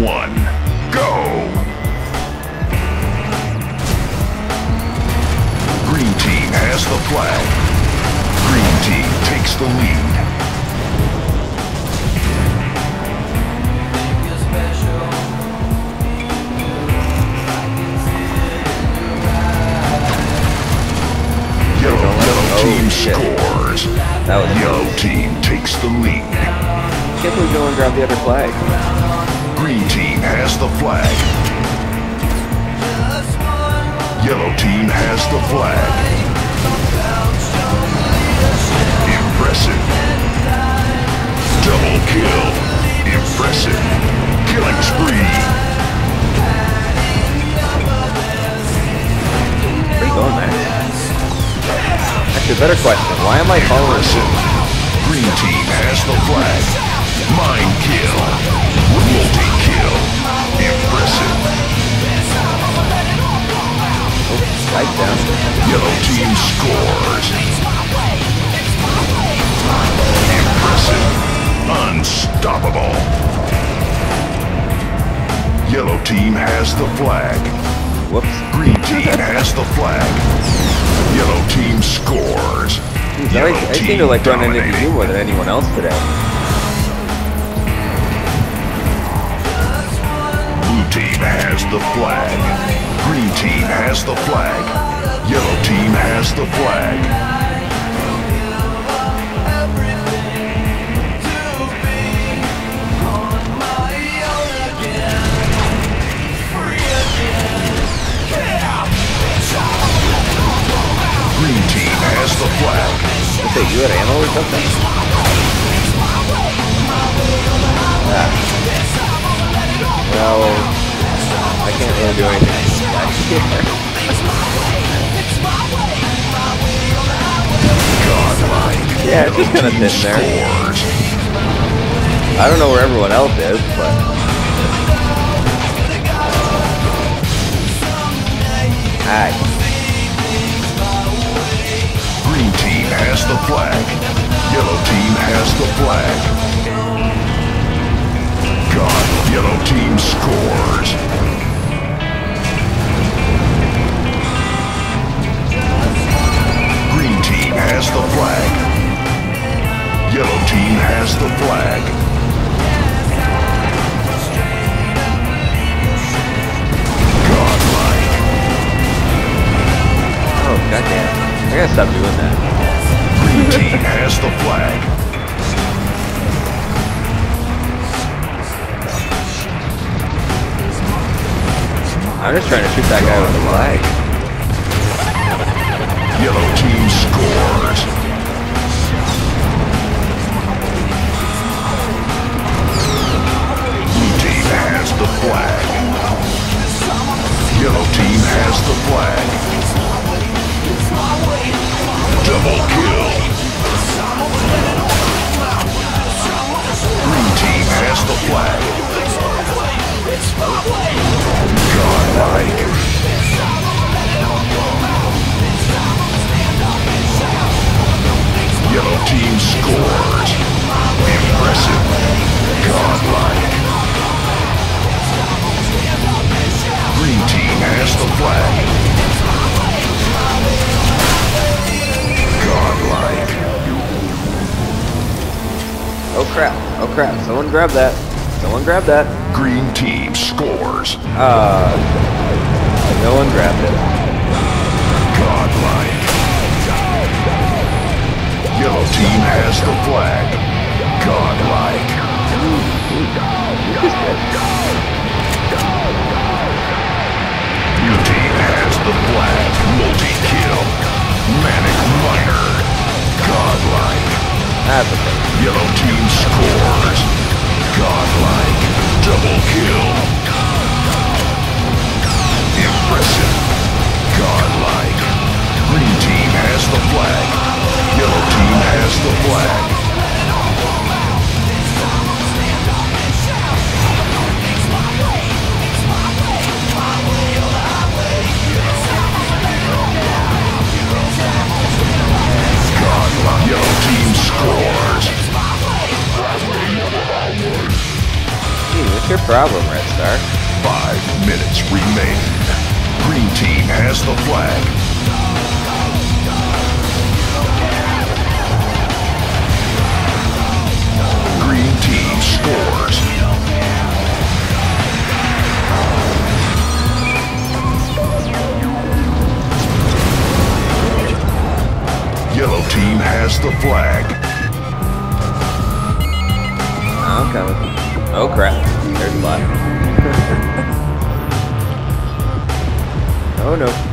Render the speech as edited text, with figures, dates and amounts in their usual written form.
one, go! Green team has the flag. Green team takes the lead. Yellow team scores. Yellow team takes the lead. Can't believe no one grabbed the other flag. Green team has the flag. Yellow team has the flag. Impressive. Double kill. Impressive. Killing spree. Where are you going, man? Actually, a better question. Why am I following him? Green team has the flag. Mine kill. Multi-kill. Impressive. Oh, right down. Yellow team scores. Impressive. Unstoppable. Yellow team has the flag. Whoops. Green team has the flag. Yellow team scores. I seem to like running into you more than anyone else today. Blue team has the flag. Green team has the flag. Yellow team has the flag. Has the flag. What the, you had ammo or something? Ah. Well, I can't really do anything. Yeah, it's just gonna sit there. I don't know where everyone else is, but... Alright. Green team has the flag. Yellow team has the flag. God, yellow team scores. Green team has the flag. Yellow team has the flag. Godlike. Oh, goddamn. I gotta stop doing that. Green team has the flag. I'm just trying to shoot that guy with the flag. Yellow team scores. Blue team has the flag. Yellow team has the flag. Double kill. Green team has the flag. Godlike. Yellow team scores. Impressive. Godlike. Green team has the flag. Godlike. Oh crap, oh crap, someone grab that. Someone grab that. Green team scores. No one grabbed it. Godlike. Yellow team has the flag. Godlike. Blue team has the flag. Multi-kill. Manic Miner. Godlike. Yellow team scores. Godlike. Double kill. Impressive. Godlike. Green team has the flag. Yellow team has the flag. Yellow team scores. Dude, what's your problem, Redstar. 5 minutes remain. Green team has the flag. Yellow team has the flag. I'm coming. Oh crap, there's a lot. Oh no.